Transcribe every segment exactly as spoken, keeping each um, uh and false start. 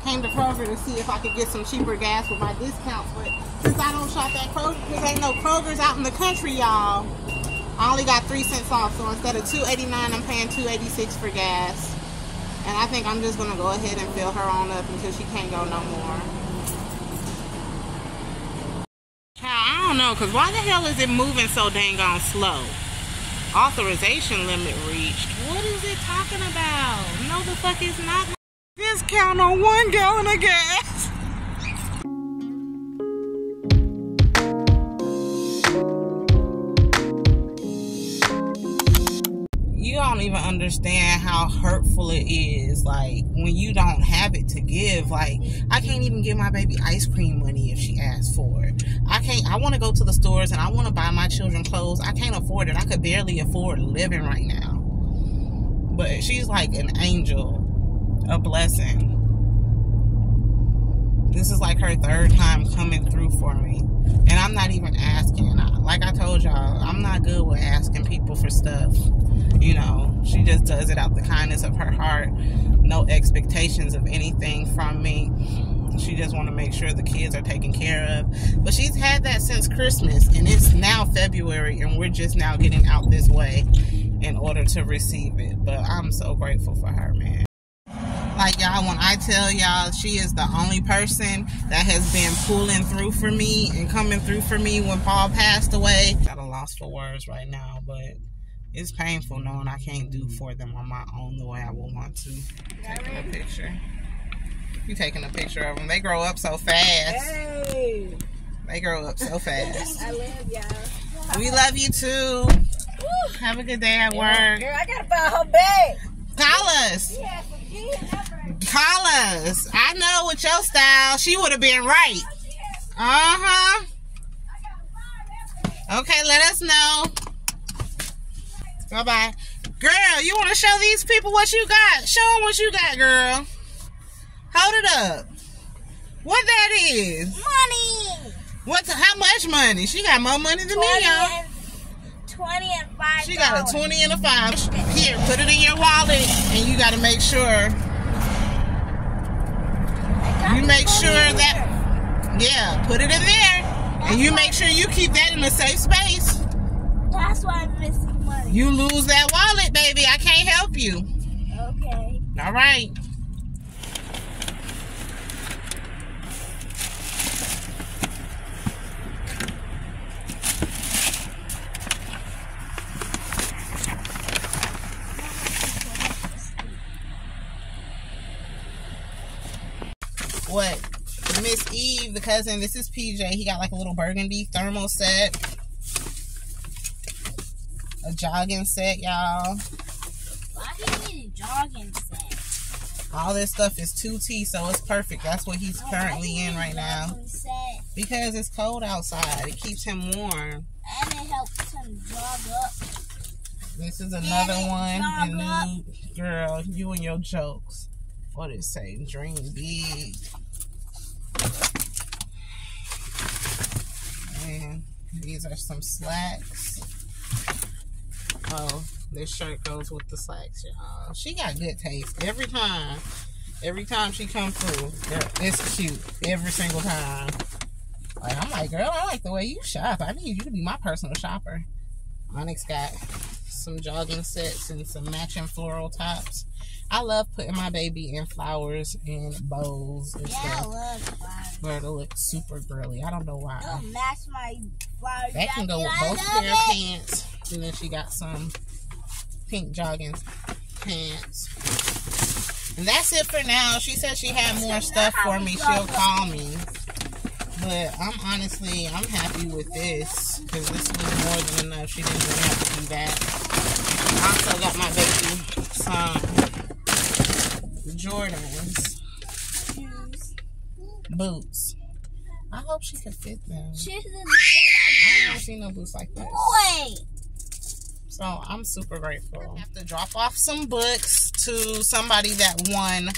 I came to Kroger to see if I could get some cheaper gas with my discounts, but since I don't shop at Kroger, because ain't no Kroger's out in the country, y'all, I only got three cents off, so instead of two eighty-nine, I'm paying two eighty-six for gas. And I think I'm just gonna go ahead and fill her on up until she can't go no more. I don't know, cause why the hell is it moving so dang on slow? Authorization limit reached. What is it talking about? No, the fuck is not. Discount on one gallon of gas. You don't even understand how hurtful it is, like, when you don't have it to give. Like, I can't even give my baby ice cream money if she asks for it. I can't, I want to go to the stores and I want to buy my children clothes. I can't afford it. I could barely afford living right now. But she's like an angel, a blessing. This is like her third time coming through for me. And I'm not even asking. Like I told y'all, I'm not good with asking people for stuff. You know, she just does it out the kindness of her heart. No expectations of anything from me. She just want to make sure the kids are taken care of. But she's had that since Christmas, and it's now February, and we're just now getting out this way in order to receive it. But I'm so grateful for her, man. Like, y'all, when I tell y'all she is the only person that has been pulling through for me and coming through for me when Paul passed away. I'm at a loss for words right now, but it's painful knowing I can't do for them on my own the way I would want to. Taking a picture. You taking a picture of them. They grow up so fast. Hey. They grow up so fast. I love y'all. We love you, too. Woo. Have a good day at work. Girl, I got to buy a whole bag. Call us. Yeah, Call us. I know with your style, she would have been right. Uh-huh. Okay, let us know. Bye-bye. Girl, you want to show these people what you got? Show them what you got, girl. Hold it up. What that is? Money. What's how much money? She got more money than me, y'all. twenty and five. She got a twenty and a five. Here, put it in your wallet, and you got to make sure. You make sure that. Yeah, put it in there, and you make sure you keep that in a safe space. That's why I'm missing money. You lose that wallet, baby. I can't help you. Okay. All right. What? Miss Eve, the cousin, this is P J. He got like a little burgundy thermal set. A jogging set, y'all. Why do you need a jogging set? All this stuff is two T, so it's perfect. That's what he's oh, currently in right now. Set? Because it's cold outside. It keeps him warm. And it helps him jog up. This is another one. And then, girl, you and your jokes. What it say? Dream big. And these are some slacks. Oh, this shirt goes with the slacks, y'all. She got good taste every time. Every time she comes through, it's cute every single time. Like, I'm like, girl, I like the way you shop. I need you to be my personal shopper. Onyx got some jogging sets and some matching floral tops. I love putting my baby in flowers and bows and yeah, stuff. I love flowers. But it'll look super girly. I don't know why. It'll match my flowers. That can go with I both pair of pants. And then she got some pink jogging pants. And that's it for now. She said she had more stuff for me. She'll call me. But I'm honestly, I'm happy with this. Because this was more than enough. She didn't really have to do that. I also got my baby some Jordans. Shoes. Boots. I hope she can fit them. Shoes. I haven't seen no boots like this. Boy. So I'm super grateful. I have to drop off some books to somebody that won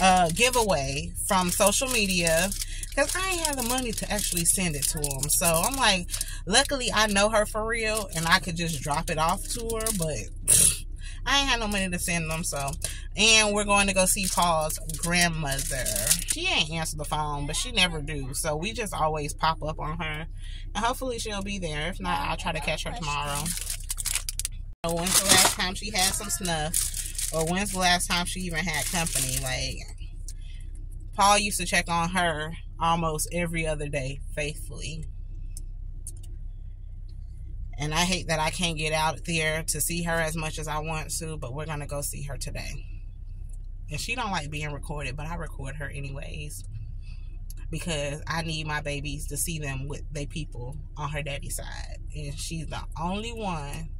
a giveaway from social media. Because I ain't have the money to actually send it to them. So I'm like, luckily I know her for real and I could just drop it off to her. But I ain't had no money to send them, so. And we're going to go see Paul's grandmother. She ain't answer the phone, but she never do. So we just always pop up on her. And hopefully she'll be there. If not, I'll try to catch her tomorrow. When's the last time she had some snuff? Or when's the last time she even had company? Like, Paul used to check on her almost every other day, faithfully. And I hate that I can't get out there to see her as much as I want to, but we're going to go see her today. And she don't like being recorded, but I record her anyways. Because I need my babies to see them with their people on her daddy's side. And she's the only one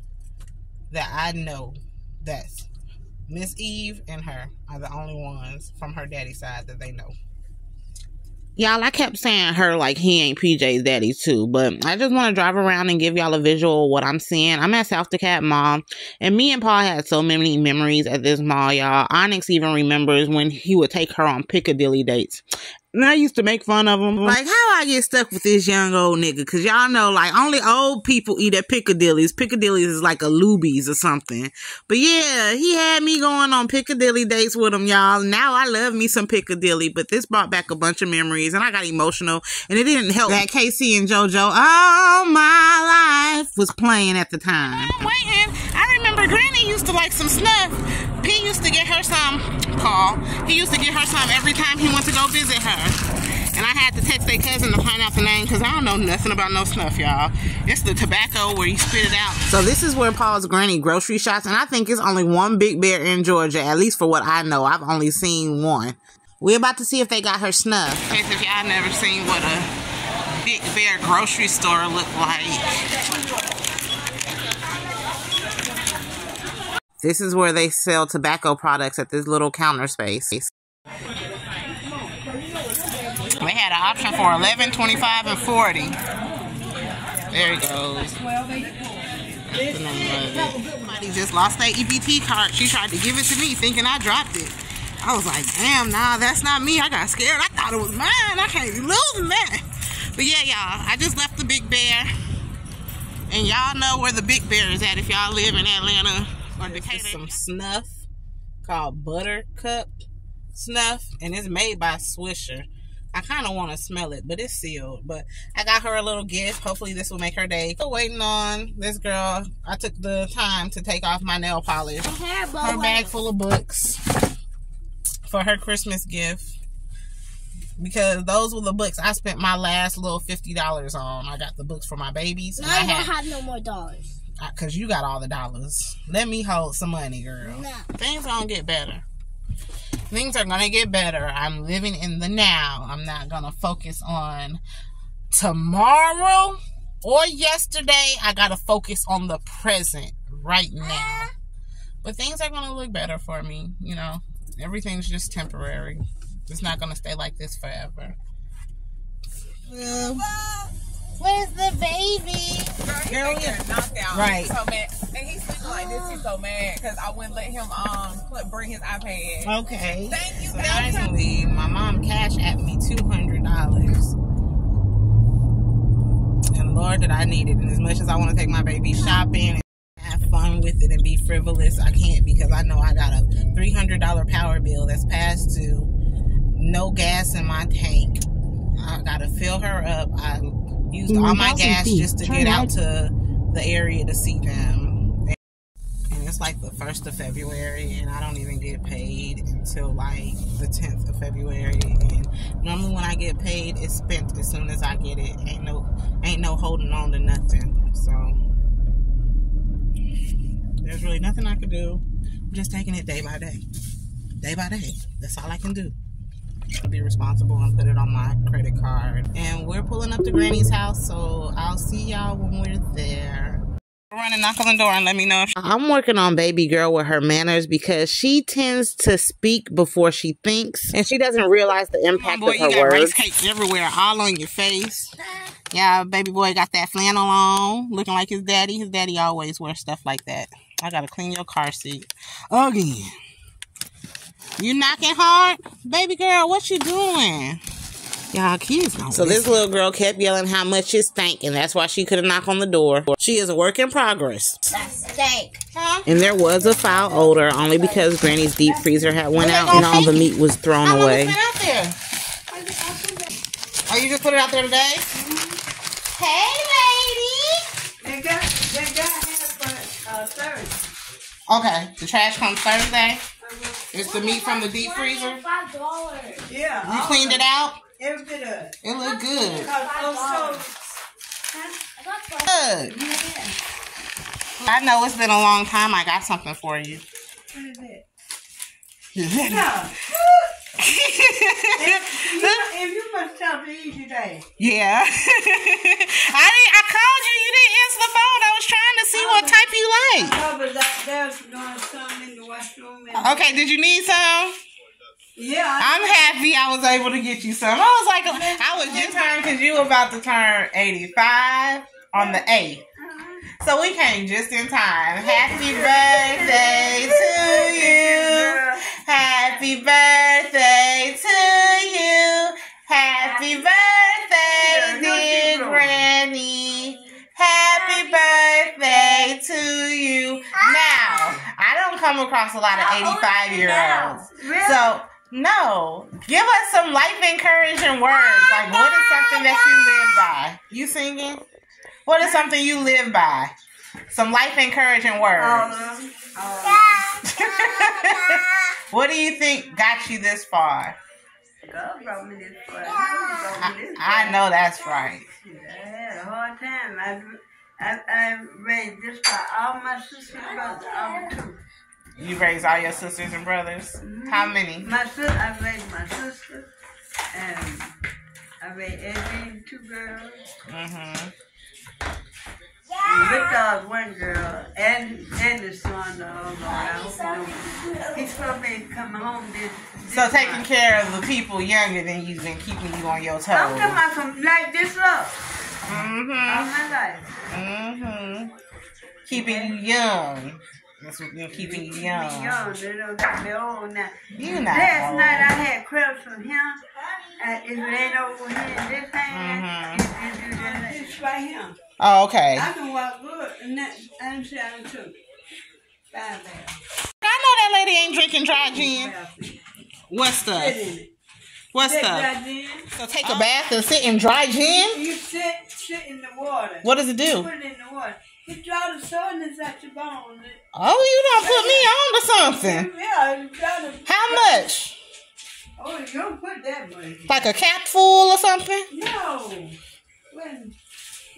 that I know that's Miss Eve and her are the only ones from her daddy's side that they know. Y'all, I kept saying her like he ain't P J's daddy too, but I just want to drive around and give y'all a visual of what I'm seeing. I'm at South DeKalb Mall, and me and Paul had so many memories at this mall, y'all. Onyx even remembers when he would take her on Piccadilly dates. And I used to make fun of him. Like, how I get stuck with this young old nigga? Because y'all know, like, only old people eat at Piccadilly's. Piccadilly's is like a Luby's or something. But yeah, he had me going on Piccadilly dates with him, y'all. Now I love me some Piccadilly, but this brought back a bunch of memories. And I got emotional. And it didn't help that K C and JoJo, All My Life, was playing at the time. I'm waiting. I remember Granny used to like some snuff. He used to get her some, Paul, he used to get her some every time he went to go visit her. And I had to text their cousin to find out the name because I don't know nothing about no snuff, y'all. It's the tobacco where you spit it out. So this is where Paul's granny grocery shops, and I think it's only one Big Bear in Georgia, at least for what I know. I've only seen one. We're about to see if they got her snuff. Because if y'all never seen what a Big Bear grocery store looked like. This is where they sell tobacco products at this little counter space. They had an option for eleven, twenty-five, and forty. There it goes. That's the name of it. Somebody just lost their E B T card. She tried to give it to me thinking I dropped it. I was like, damn, nah, that's not me. I got scared. I thought it was mine. I can't be losing that. But yeah, y'all, I just left the Big Bear. And y'all know where the Big Bear is at if y'all live in Atlanta. There's some snuff called Buttercup Snuff, and it's made by Swisher. I kind of want to smell it, but it's sealed. But I got her a little gift. Hopefully this will make her day. Still waiting on this girl. I took the time to take off my nail polish. Her bag full of books for her Christmas gift, because those were the books I spent my last little fifty dollars on. I got the books for my babies. Now I don't have no more dollars. Because you got all the dollars. Let me hold some money, girl. No. Things are going to get better. Things are going to get better. I'm living in the now. I'm not going to focus on tomorrow or yesterday. I got to focus on the present right now. But things are going to look better for me. You know, everything's just temporary. It's not going to stay like this forever. Um, Where's the baby? Girl, he got knocked out. Right. He's so mad. And he's sleeping like this. He's so mad because I wouldn't let him um bring his iPad. Okay. Thank you. So finally, my mom cashed at me two hundred dollars, and Lord, did I need it. And as much as I want to take my baby shopping and have fun with it and be frivolous, I can't, because I know I got a three hundred dollar power bill that's past due. No gas in my tank. I gotta fill her up. I used all my gas just to get out to the area to see them. And it's like the first of February, and I don't even get paid until like the tenth of February. And normally when I get paid, it's spent as soon as I get it. Ain't no, ain't no holding on to nothing. So there's really nothing I can do. I'm just taking it day by day. Day by day. That's all I can do. Be responsible and put it on my credit card. And we're pulling up to Granny's house, so I'll see y'all when we're there. Run and knock on the door and let me know. If I'm working on baby girl with her manners, because she tends to speak before she thinks, and she doesn't realize the impact boy, of her words. You got rice cakes everywhere, all on your face. Yeah, baby boy got that flannel on, looking like his daddy. His daddy always wears stuff like that. I gotta clean your car seat again. You knocking hard? Baby girl, what you doing? Y'all kids don't So listen. This little girl kept yelling how much it stank, and that's why she couldn't knock on the door. She is a work in progress. That stank. Huh? And there was a foul odor only because Granny's deep freezer had went out and all the meat was thrown how away. Long was that out there? Oh, you just put it out there today? Mm-hmm. Hey, lady! They got, they got it for uh, Thursday. Okay, the trash comes Thursday? It's the meat from the deep freezer? five dollars. Yeah. You cleaned it out? It looked good. It looked good. Good. I know it's been a long time. I got something for you. What is it? Yeah. if, you, if you must tell me today. Yeah. I didn't, I called you. You didn't answer the phone. I was trying to see oh, what type you like. Oh, but there's not some in the washroom. Okay, did you need some? Yeah. I'm happy I was able to get you some. I was like, I was just turned because you were about to turn eighty-five on the eighth. Uh-huh. So we came just in time. Happy birthday to you. Happy birthday to you. Happy birthday, dear Granny. Happy birthday to you. Now, I don't come across a lot of eighty-five-year-olds. So... No. Give us some life encouraging words. Like, what is something that you live by? You singing? What is something you live by? Some life encouraging words. Um, um. What do you think got you this far? God brought me this far. I, I know that's right. I had a hard time. I, I, I raised this by all my sisters and brothers. I'm two. You raised all your sisters and brothers? Mm-hmm. How many? My sister, I raised my sister, and I raised Eddie, two girls. Mm-hmm. Yeah. Victor's one girl, and and his son, oh Lord, I don't know. He's supposed to come home this, this So taking month. Care of the people younger than you've been keeping you on your toes. I'm talking about from like this up. Mm-hmm. All my life. Mm-hmm. Keeping yeah. you young. That's what you're keeping you young. Keeping young. They don't got me old now. You not Last old. Night I had crabs from him. Uh, if it ain't over here in this hand, mm-hmm. you can do this right here. Oh, okay. I can walk good. And that, I'm sure I can too. Bye, baby. I know that lady ain't drinking dry gin. What stuff? What stuff? So take a oh. bath and sit in dry gin? You sit, sit in the water. What does it do? You put it in the water. It draws the soreness out your bones. Oh, you done put me on to something. Yeah, to How much? Oh, you don't put that much. Like a capful or something? No. When...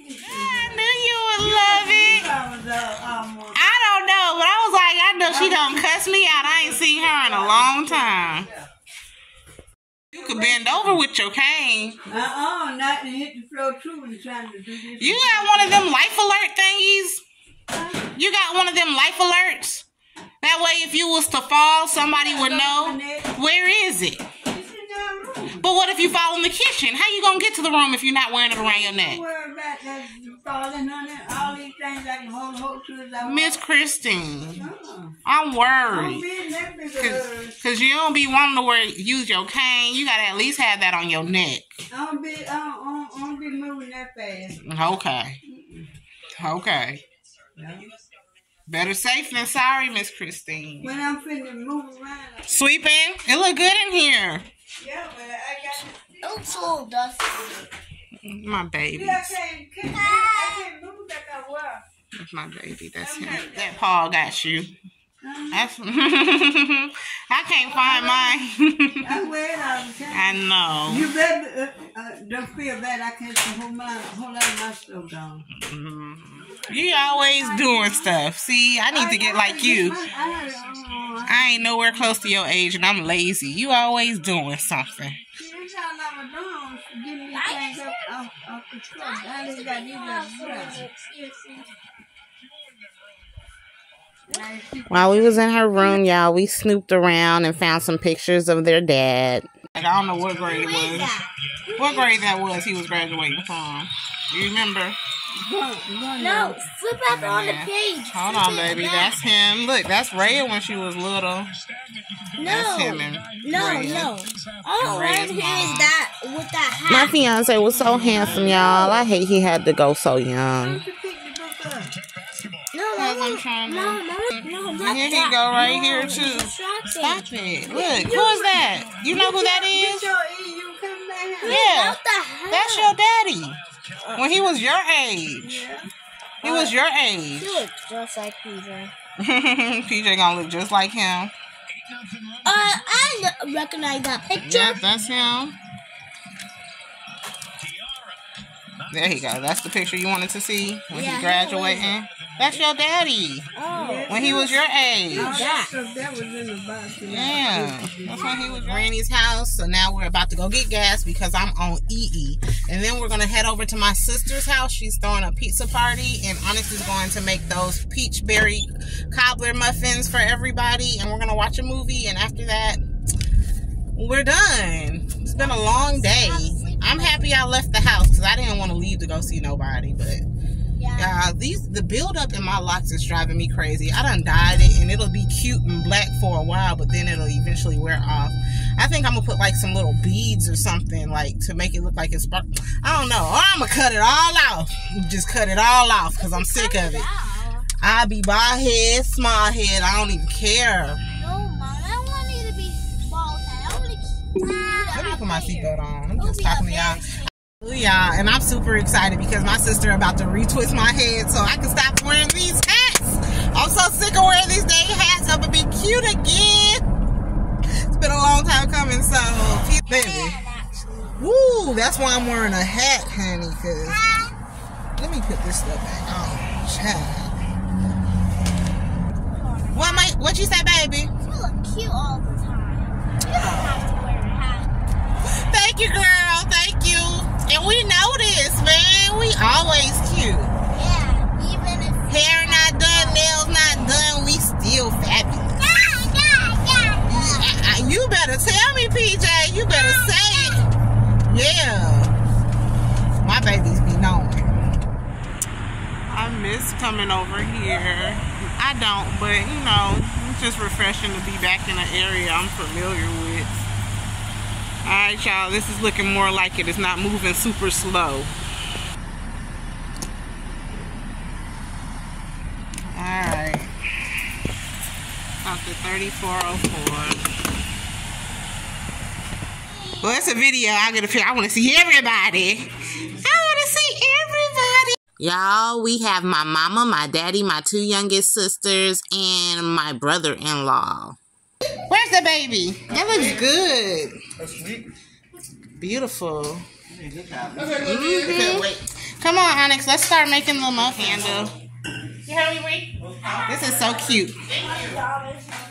I knew you would love it. I don't know, but I was like, I know she done cuss me out. I ain't seen her in a long time. You could bend over with your cane. Uh-uh, not and hit the floor too when you're trying to do this. You got one of them life alert thingies? You got one of them life alerts? That way if you was to fall, somebody would know. Where is it? It's in the room. But what if you fall in the kitchen? How you gonna get to the room if you're not wearing it around your neck? Don't worry about that falling on it. All these things I can hold hold to. Miss Christine. Uh-uh. I'm worried. Because you don't be wanting to wear, use your cane. You got to at least have that on your neck. I don't be, I don't, I don't be moving that fast. Okay. Okay. Yeah. Better safe than sorry, Miss Christine. When I'm finna move around. Sweeping. It look good in here. Yeah, but I got this. Oh, so dusty. My baby. I can't, I can't move like I was. That's my baby. That's him. That Paul got you. That's, I can't find mine. I wear it all the time. I know. You better uh, uh, don't feel bad. I can't hold my whole lot of my stuff down. Mm-hmm. You always doing stuff. See, I need I, to get I, like I, you. I, I, I ain't nowhere close to your age, and I'm lazy. You always doing something. While we was in her room, y'all, we snooped around and found some pictures of their dad. Like, I don't know what grade it was. What grade that was he was graduating from. You remember? No, flip up on the page. Hold on, baby. That's him. Look, that's Raya when she was little. No, that's him and no, Raya. No. All right here is that. with that hat. My fiance was so handsome, y'all. I hate he had to go so young. No, no, no, no, no. And here he go right no, here too. Stop it! Look, who is that? You know who that is? Yeah, that's your daddy. When he was your age, he was your age. He looks just like P J. P J gonna look just like him. Uh, I recognize that picture. Yeah, that's him. There you go. That's the picture you wanted to see when yeah, he graduating. He that's your daddy. Oh, when he was your age. Oh, that. That was in the box. Yeah, that's when he was. Granny's house. So now we're about to go get gas because I'm on E E, and then we're gonna head over to my sister's house. She's throwing a pizza party, and Onyx is going to make those peach berry cobbler muffins for everybody, and we're gonna watch a movie, and after that, we're done. It's been a long day. I'm happy I left the house because I didn't want to leave to go see nobody. But yeah, uh, these the buildup in my locks is driving me crazy. I done dyed it, and it'll be cute and black for a while, but then it'll eventually wear off. I think I'm gonna put like some little beads or something like to make it look like it's spark. I don't know. Or I'm gonna cut it all off. Just cut it all off because I'm sick of it. I be bald head, small head. I don't even care. Let me put my seatbelt on. I'm just talking to y'all. Hallelujah. And I'm super excited because my sister about to retwist my head so I can stop wearing these hats. I'm so sick of wearing these dang hats. I'm gonna be cute again. It's been a long time coming, so baby. Woo, that's why I'm wearing a hat, honey, cause let me put this stuff back on. Child. What my what you say, baby? You look cute all the time. You don't have to. Thank you, girl. Thank you. And we know this, man. We always cute. Yeah. Even if hair not done, nails not done, we still fabulous. Yeah, yeah, yeah, yeah. You better tell me, P J. You better yeah, say yeah. it. Yeah. My babies be knowing. I miss coming over here. I don't, but, you know, it's just refreshing to be back in an area I'm familiar with. Alright, y'all, this is looking more like it. It's not moving super slow. Alright. Up to thirty-four oh four. Well, it's a video. I gotta feel I wanna see everybody. I wanna see everybody. Y'all, we have my mama, my daddy, my two youngest sisters, and my brother-in-law. Where's the baby? That looks good. That's sweet. Beautiful. Mm-hmm. Come on, Onyx. Let's start making the muffin handle. You heard me, Reed? This is so cute.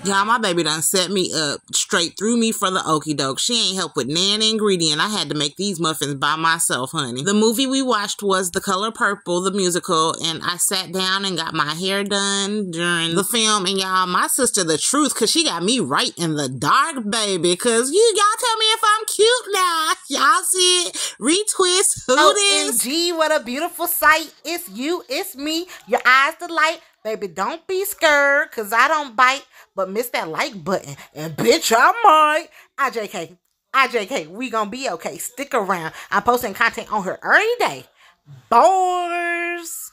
Y'all, my baby done set me up straight through me for the okie doke. She ain't help with nan ingredient. I had to make these muffins by myself, honey. The movie we watched was The Color Purple, the musical, and I sat down and got my hair done during the film. And y'all, my sister, the truth, because she got me right in the dark, baby, because you y'all tell me if I'm cute now. Y'all see it? Retwist. Who O M G, what a beautiful sight. It's you, it's me. Your eyes the light. Baby, don't be scared, because I don't bite, but miss that like button. And bitch, I might. I J K. I J K. We gonna be okay. Stick around. I'm posting content on her every day. Boys.